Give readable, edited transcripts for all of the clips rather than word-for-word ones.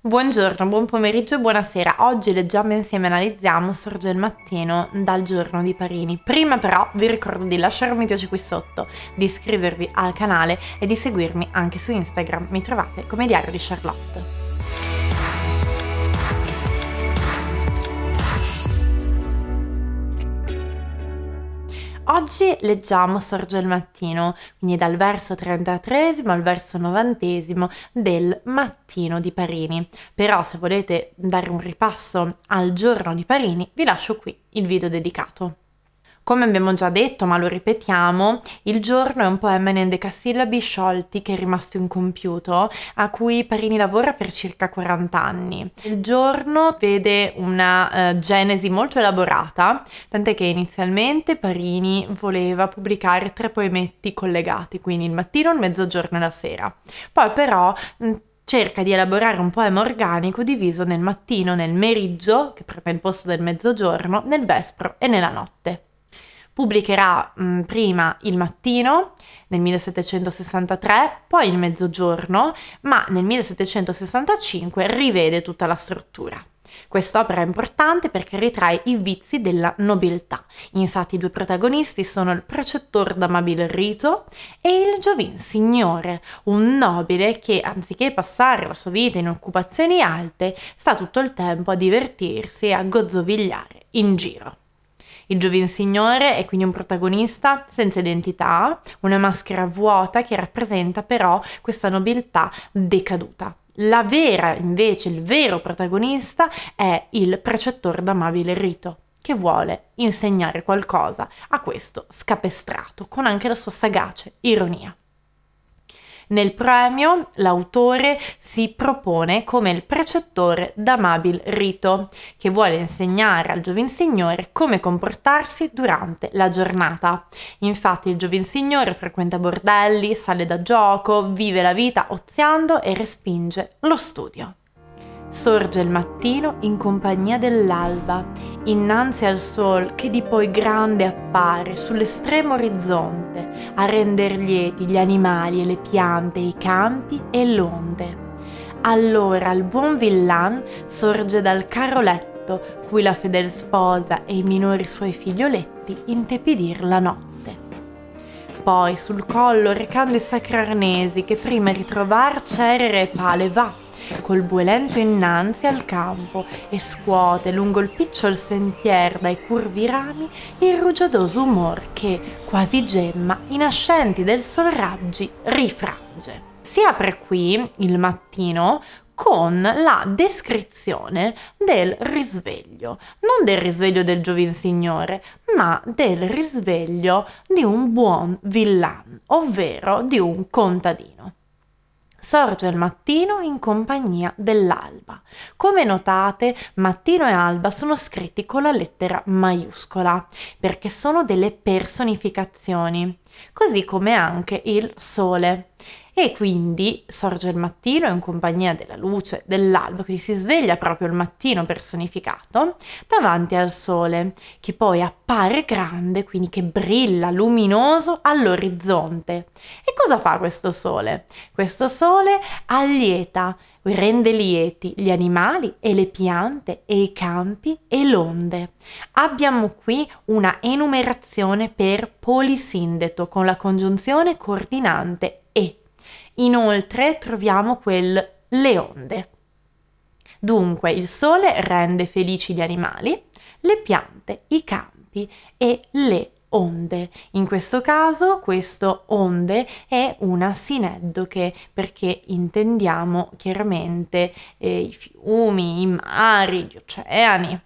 Buongiorno, buon pomeriggio e buonasera. Oggi leggiamo insieme e analizziamo Sorge il Mattino dal Giorno di Parini. Prima però vi ricordo di lasciare un mi piace qui sotto, di iscrivervi al canale e di seguirmi anche su Instagram. Mi trovate come Diario di Charlotte. Oggi leggiamo Sorge il Mattino, quindi dal verso 33esimo al verso 90esimo del Mattino di Parini. Però se volete dare un ripasso al Giorno di Parini, vi lascio qui il video dedicato. Come abbiamo già detto, ma lo ripetiamo, Il Giorno è un poema in endecasillabi sciolti che è rimasto incompiuto, a cui Parini lavora per circa 40 anni. Il Giorno vede una genesi molto elaborata, tant'è che inizialmente Parini voleva pubblicare 3 poemetti collegati, quindi il mattino, il mezzogiorno e la sera. Poi però cerca di elaborare un poema organico diviso nel mattino, nel meriggio, che prende il posto del mezzogiorno, nel vespro e nella notte. Pubblicherà prima il mattino nel 1763, poi il mezzogiorno, ma nel 1765 rivede tutta la struttura. Quest'opera è importante perché ritrae i vizi della nobiltà. Infatti i 2 protagonisti sono il precettore d'amabile rito e il Giovin Signore, un nobile che anziché passare la sua vita in occupazioni alte, sta tutto il tempo a divertirsi e a gozzovigliare in giro. Il Giovin Signore è quindi un protagonista senza identità, una maschera vuota che rappresenta però questa nobiltà decaduta. La vera, invece, il vero protagonista è il precettore d'amabile rito, che vuole insegnare qualcosa a questo scapestrato, con anche la sua sagace ironia. Nel premio l'autore si propone come il precettore d'amabil rito, che vuole insegnare al Giovin Signore come comportarsi durante la giornata. Infatti il Giovin Signore frequenta bordelli, sale da gioco, vive la vita oziando e respinge lo studio. Sorge il mattino in compagnia dell'alba, innanzi al sol che di poi grande appare sull'estremo orizzonte, a render lieti gli animali e le piante, i campi e l'onde. Allora il buon villan sorge dal caro letto, cui la fedel sposa e i minori suoi figlioletti intepidir la notte. Poi sul collo recando i sacri arnesi, che prima ritrovar Cerere e Pale va, col bue lento innanzi al campo, e scuote lungo il picciol sentier dai curvi rami il rugiadoso umor che, quasi gemma, i nascenti del sol raggi rifrange. Si apre qui il mattino con la descrizione del risveglio, non del risveglio del Giovin Signore, ma del risveglio di un buon villan, ovvero di un contadino. Sorge il mattino in compagnia dell'alba. Come notate, mattino e alba sono scritti con la lettera maiuscola, perché sono delle personificazioni, così come anche il sole. E quindi sorge il mattino in compagnia della luce dell'alba, quindi si sveglia proprio il mattino personificato, davanti al sole, che poi appare grande, quindi che brilla luminoso all'orizzonte. E cosa fa questo sole? Questo sole allieta, rende lieti gli animali e le piante e i campi e l'onde. Abbiamo qui una enumerazione per polisindeto con la congiunzione coordinante e. Inoltre troviamo quel le onde. Dunque il sole rende felici gli animali, le piante, i campi e le onde. In questo caso questo onde è una sineddoche, perché intendiamo chiaramente i fiumi, i mari, gli oceani.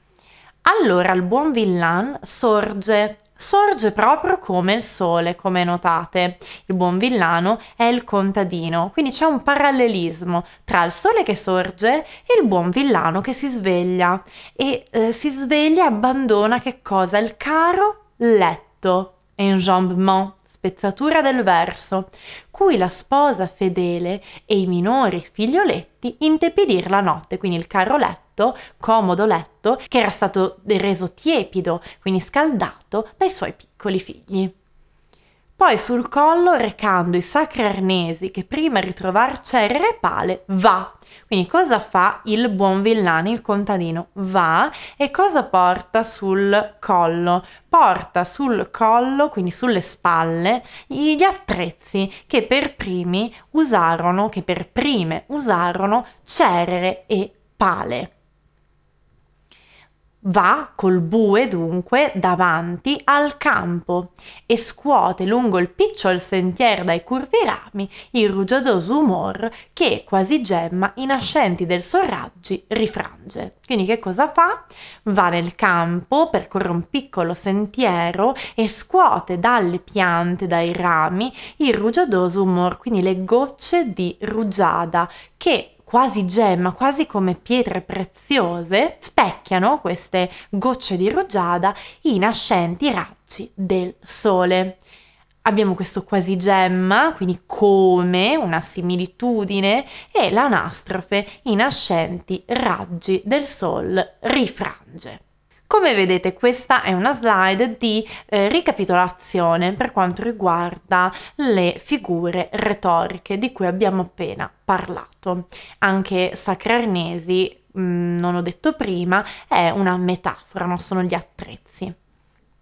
Allora il buon villan sorge proprio come il sole, come notate. Il buon villano è il contadino, quindi c'è un parallelismo tra il sole che sorge e il buon villano che si sveglia. E si sveglia e abbandona che cosa? Il caro letto, enjambement, spezzatura del verso, cui la sposa fedele e i minori figlioletti intepidir la notte, quindi il caro letto, comodo letto, che era stato reso tiepido, quindi scaldato, dai suoi piccoli figli. poi sul collo recando i sacri arnesi che prima ritrovar Cerere e Pale va. Quindi cosa fa il buon villano, il contadino? Va, e cosa porta sul collo? Porta sul collo, quindi sulle spalle, gli attrezzi che per prime usarono Cerere e Pale. Va col bue dunque davanti al campo e scuote lungo il picciol sentier dai curvi rami il rugiadoso umor che quasi gemma i nascenti del sol raggi rifrange. Quindi che cosa fa? Va nel campo, percorre un piccolo sentiero e scuote dalle piante, dai rami, il rugiadoso umor, quindi le gocce di rugiada che quasi gemma, quasi come pietre preziose, specchiano queste gocce di rugiada i nascenti raggi del sole. Abbiamo questo quasi gemma, quindi come, una similitudine, e l'anastrofe, i nascenti raggi del sol rifrange. Come vedete, questa è una slide di ricapitolazione per quanto riguarda le figure retoriche di cui abbiamo appena parlato. Anche sacri arnesi, non ho detto prima, è una metafora, non sono gli attrezzi.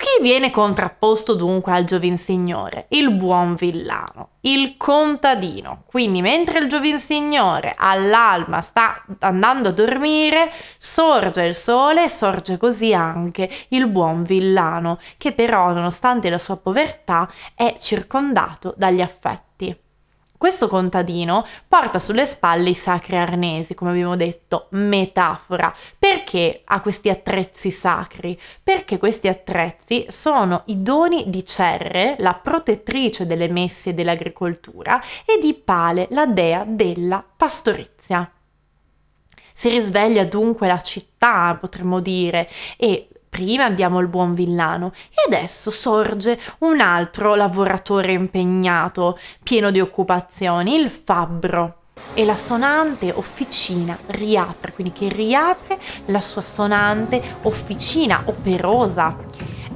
Chi viene contrapposto dunque al Giovin Signore? Il buon villano, il contadino. Quindi mentre il Giovin Signore all'alba sta andando a dormire, sorge il sole e sorge così anche il buon villano, che però, nonostante la sua povertà, è circondato dagli affetti. Questo contadino porta sulle spalle i sacri arnesi, come abbiamo detto, metafora. Perché ha questi attrezzi sacri? Perché questi attrezzi sono i doni di Cerere, la protettrice delle messi e dell'agricoltura, e di Pale, la dea della pastorizia. Si risveglia dunque la città, potremmo dire, e prima abbiamo il buon villano e adesso sorge un altro lavoratore impegnato, pieno di occupazioni, il fabbro. E la sonante officina riapre, quindi che riapre la sua sonante officina operosa.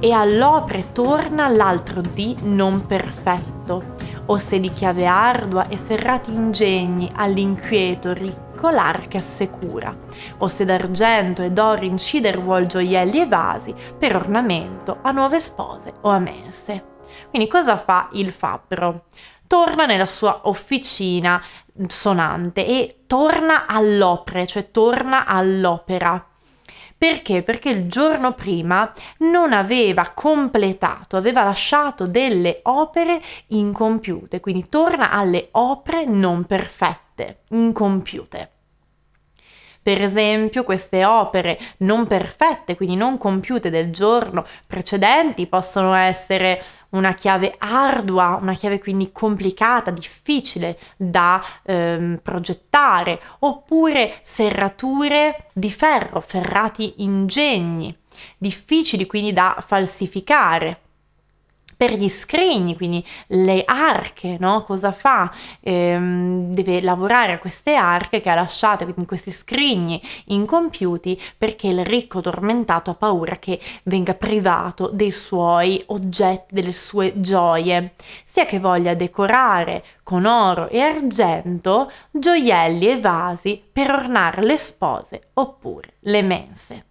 E all'opre torna l'altro dì non perfetto, osse di chiave ardua e ferrati ingegni all'inquieto ricco l'arca assecura, o se d'argento e d'oro incider vuol gioielli e vasi per ornamento a nuove spose o a mense. Quindi cosa fa il fabbro? Torna nella sua officina sonante e torna all'opere, cioè torna all'opera. Perché? Perché il giorno prima non aveva completato, aveva lasciato delle opere incompiute, quindi torna alle opere non perfette, incompiute. Per esempio, queste opere non perfette, quindi non compiute del giorno precedenti, possono essere una chiave ardua, una chiave quindi complicata, difficile da progettare, oppure serrature di ferro, ferrati ingegni, difficili quindi da falsificare. Per gli scrigni, quindi le arche, no? Cosa fa? Deve lavorare a queste arche che ha lasciate, quindi questi scrigni incompiuti, perché il ricco tormentato ha paura che venga privato dei suoi oggetti, delle sue gioie, sia che voglia decorare con oro e argento gioielli e vasi per ornare le spose oppure le mense.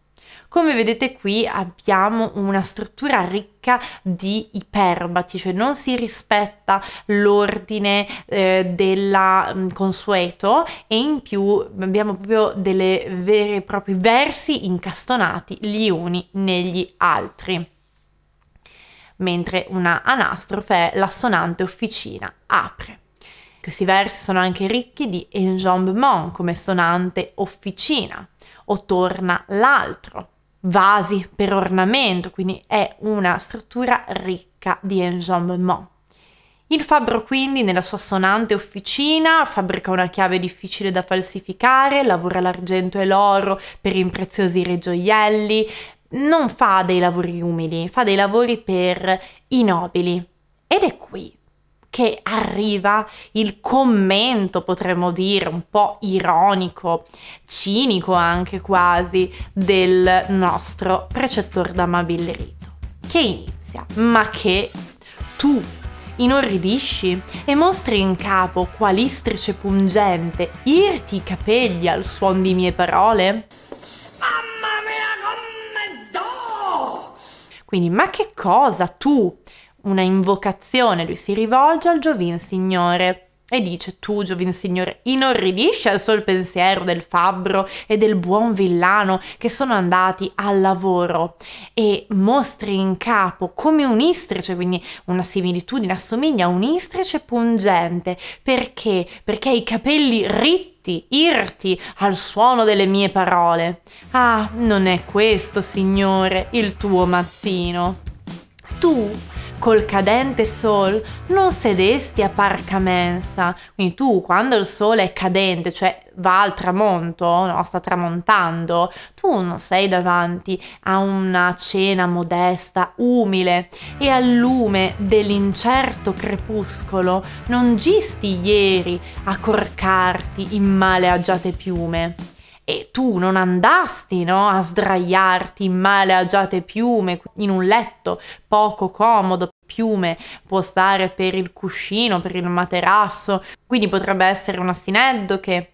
Come vedete qui abbiamo una struttura ricca di iperbati, cioè non si rispetta l'ordine del consueto, e in più abbiamo proprio delle vere e proprie versi incastonati gli uni negli altri. Mentre una anastrofe è la sonante officina apre. Questi versi sono anche ricchi di enjambement come sonante officina, o torna l'altro, vasi per ornamento, quindi è una struttura ricca di enjambement. Il fabbro quindi nella sua sonante officina fabbrica una chiave difficile da falsificare, lavora l'argento e l'oro per impreziosire i gioielli, non fa dei lavori umili, fa dei lavori per i nobili. Ed è qui che arriva il commento, potremmo dire, un po' ironico, cinico anche quasi, del nostro precettore d'Amabillerito, che inizia: ma che tu, inorridisci e mostri in capo qual istrice pungente, irti i capelli al suon di mie parole? Mamma mia, come sto! Quindi, ma che cosa tu? Una invocazione, lui si rivolge al Giovin Signore e dice: tu, Giovin Signore, inorridisci al sol pensiero del fabbro e del buon villano che sono andati al lavoro, e mostri in capo come un istrice, quindi una similitudine, assomiglia a un istrice pungente. Perché? Perché i capelli ritti, irti al suono delle mie parole. Ah, non è questo, Signore, il tuo mattino. Tu, col cadente sol, non sedesti a parca mensa. Quindi tu, quando il sole è cadente, cioè va al tramonto, no, sta tramontando, tu non sei davanti a una cena modesta, umile, e al lume dell'incerto crepuscolo non gisti ieri a corcarti in maleagiate piume. E tu non andasti, no, a sdraiarti in maleagiate piume in un letto poco comodo. Piume può stare per il cuscino, per il materasso, quindi potrebbe essere un assineddo che...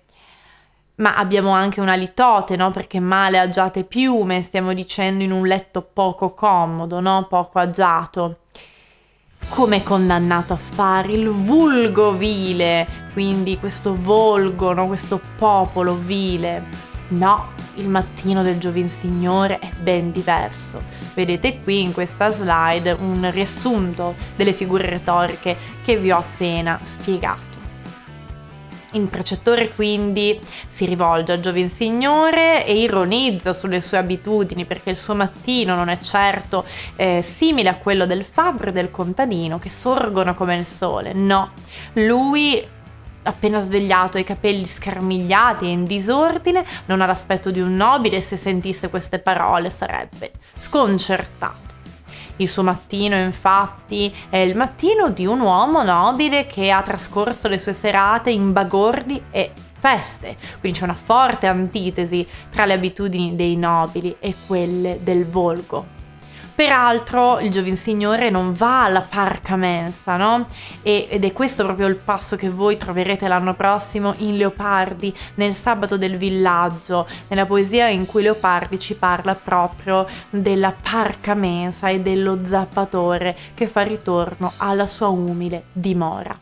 Ma abbiamo anche una litote, no? Perché male agiate piume, stiamo dicendo in un letto poco comodo, no? Poco agiato. Come è condannato a fare il vulgo vile, quindi questo volgo, no? Questo popolo vile. No, il mattino del Giovin Signore è ben diverso. Vedete qui in questa slide un riassunto delle figure retoriche che vi ho appena spiegato. Il precettore quindi si rivolge al Giovin Signore e ironizza sulle sue abitudini, perché il suo mattino non è certo simile a quello del fabbro e del contadino che sorgono come il sole. No, lui... appena svegliato, i capelli scarmigliati e in disordine, non ha l'aspetto di un nobile e se sentisse queste parole sarebbe sconcertato. Il suo mattino, infatti, è il mattino di un uomo nobile che ha trascorso le sue serate in bagordi e feste, quindi c'è una forte antitesi tra le abitudini dei nobili e quelle del volgo. Peraltro il Giovin Signore non va alla parca mensa, no? Ed è questo proprio il passo che voi troverete l'anno prossimo in Leopardi, nel sabato del villaggio, nella poesia in cui Leopardi ci parla proprio della parca mensa e dello zappatore che fa ritorno alla sua umile dimora.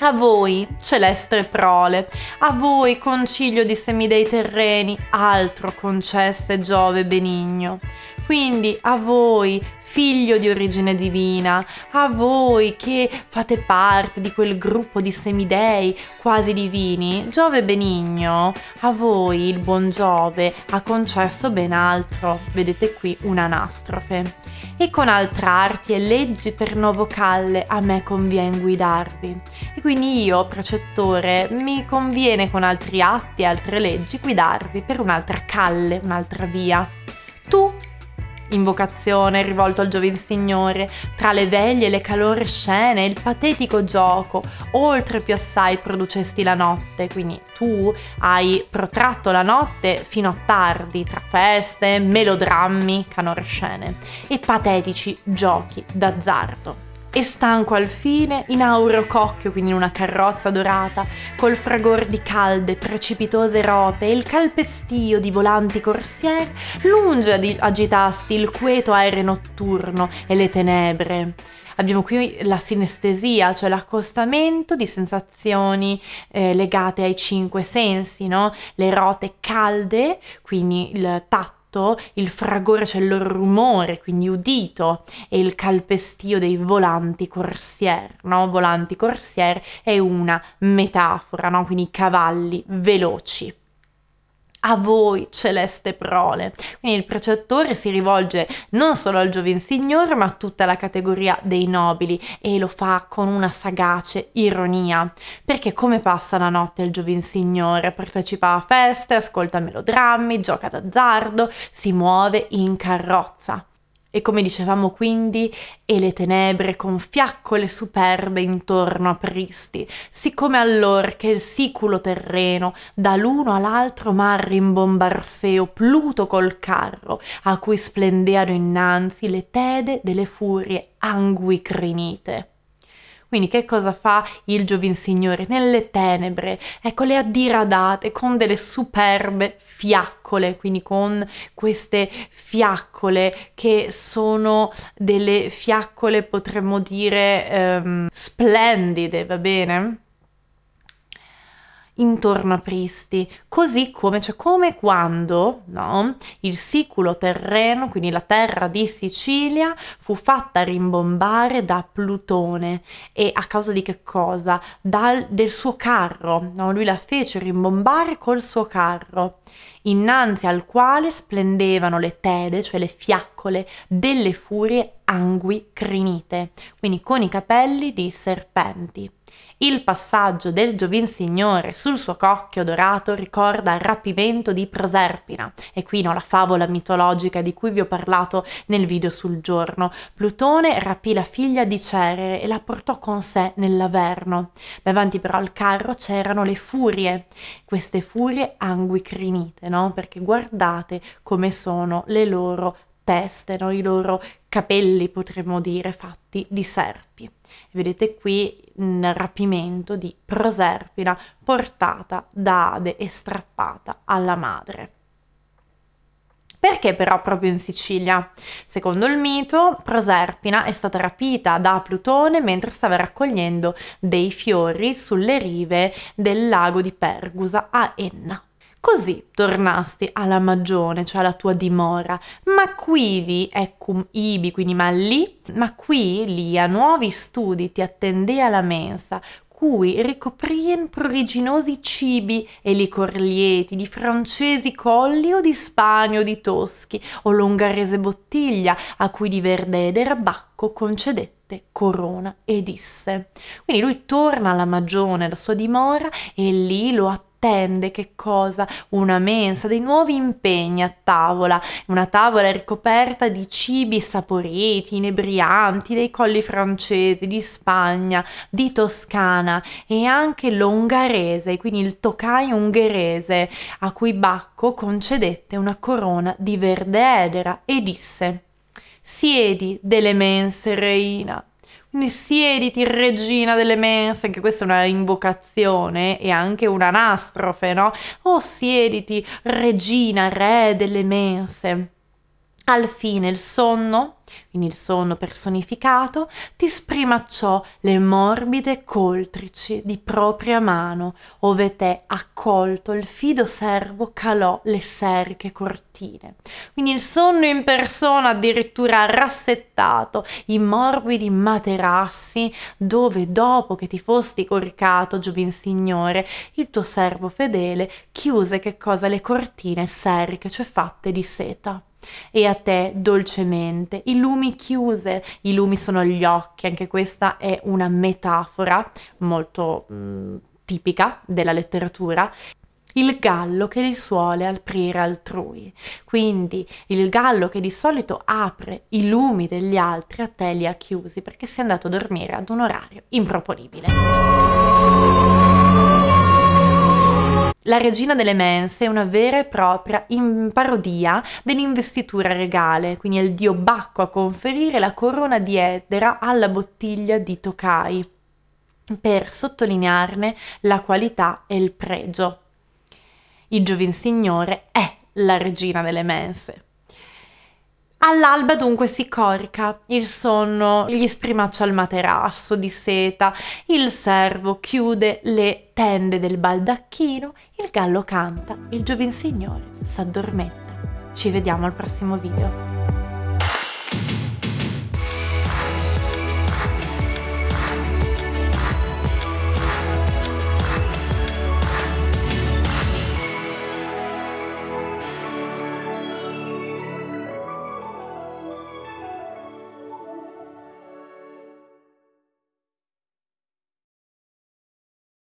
A voi, celeste prole, a voi, concilio di semidei terreni, altro concesse Giove benigno. Quindi a voi, figlio di origine divina, a voi che fate parte di quel gruppo di semidei quasi divini, Giove benigno, a voi il buon Giove ha concesso ben altro, vedete qui un'anastrofe. E con altra arti e leggi per nuovo calle a me convien guidarvi. E quindi io, precettore, mi conviene con altri atti e altre leggi guidarvi per un'altra calle, un'altra via. Tu, invocazione rivolto al Giovin Signore, tra le veglie, le calore scene, il patetico gioco, oltre più assai producesti la notte, quindi tu hai protratto la notte fino a tardi, tra feste, melodrammi, calore scene, e patetici giochi d'azzardo. E stanco al fine, in auro cocchio, quindi in una carrozza dorata, col fragor di calde, precipitose rote e il calpestio di volanti corsier, lunge agitasti il queto aere notturno e le tenebre. Abbiamo qui la sinestesia, cioè l'accostamento di sensazioni legate ai cinque sensi, no? Le rote calde, quindi il tatto, il fragore, c'è il loro rumore, quindi udito, e il calpestio dei volanti corsier, no? Volanti corsier è una metafora, no? Quindi cavalli veloci. A voi, celeste prole. Quindi il precettore si rivolge non solo al Giovin Signore, ma a tutta la categoria dei nobili, e lo fa con una sagace ironia. Perché come passa la notte il Giovin Signore? Partecipa a feste, ascolta melodrammi, gioca d'azzardo, si muove in carrozza. E come dicevamo quindi, e le tenebre con fiaccole superbe intorno apristi, siccome allor che il siculo terreno, dall'uno all'altro mar rimbomba Orfeo, Pluto col carro, a cui splendeano innanzi le tede delle furie anguicrinite. Quindi che cosa fa il Giovin Signore? Nelle tenebre, ecco, le ha diradate con delle superbe fiaccole, quindi con queste fiaccole che sono delle fiaccole, potremmo dire, splendide, va bene? Intorno a Pristi, così come, cioè come quando, no, il siculo terreno, quindi la terra di Sicilia, fu fatta rimbombare da Plutone. E a causa di che cosa? Del suo carro, no? Lui la fece rimbombare col suo carro, innanzi al quale splendevano le tede, cioè le fiaccole, delle furie angui crinite, quindi con i capelli di serpenti. Il passaggio del Giovin Signore sul suo cocchio dorato ricorda il rapimento di Proserpina, e qui no, la favola mitologica di cui vi ho parlato nel video sul giorno. Plutone rapì la figlia di Cerere e la portò con sé nell'Averno. Davanti però al carro c'erano le furie, queste furie anguicrinite, no? Perché guardate come sono le loro teste, no? I loro capelli, potremmo dire, fatti di serpi. Vedete qui il rapimento di Proserpina, portata da Ade e strappata alla madre. Perché però proprio in Sicilia? Secondo il mito, Proserpina è stata rapita da Plutone mentre stava raccogliendo dei fiori sulle rive del lago di Pergusa a Enna. Così tornasti alla magione, cioè alla tua dimora, ma quivi eccum ibi, quindi ma qui, lì, a nuovi studi ti attendea la mensa, cui ricoprien pruriginosi cibi e licor lieti di francesi colli o di Spagni o di Toschi o l'ongarese bottiglia, a cui di verde ed era Bacco concedette corona, e disse. Quindi lui torna alla magione, alla sua dimora, e lì lo attende che cosa? Una mensa, dei nuovi impegni a tavola, una tavola ricoperta di cibi saporiti, inebrianti, dei colli francesi, di Spagna, di Toscana e anche l'ongarese, quindi il Tokai ungherese, a cui Bacco concedette una corona di verde edera e disse: siedi delle mense, reina. Quindi siediti, regina delle mense, anche questa è una invocazione e anche un'anastrofe, no? Oh, siediti, regina, re delle mense. Al fine il sonno, quindi il sonno personificato, ti sprimacciò le morbide coltrici di propria mano, ove te, accolto il fido servo, calò le seriche cortine. Quindi il sonno in persona, addirittura rassettato, i morbidi materassi, dove dopo che ti fosti coricato, Giovin Signore, il tuo servo fedele chiuse che cosa? Le cortine seriche, cioè fatte di seta. E a te dolcemente i lumi chiuse, i lumi sono gli occhi, anche questa è una metafora molto tipica della letteratura, il gallo che li suole aprire altrui, quindi il gallo che di solito apre i lumi degli altri a te li ha chiusi perché sei andato a dormire ad un orario improponibile. La regina delle mense è una vera e propria parodia dell'investitura regale, quindi è il dio Bacco a conferire la corona di edera alla bottiglia di Tokai, per sottolinearne la qualità e il pregio. Il Giovin Signore è la regina delle mense. All'alba dunque si corica, il sonno gli sprimaccia il materasso di seta, il servo chiude le tende del baldacchino, il gallo canta, il Giovin Signore s'addormenta. Ci vediamo al prossimo video.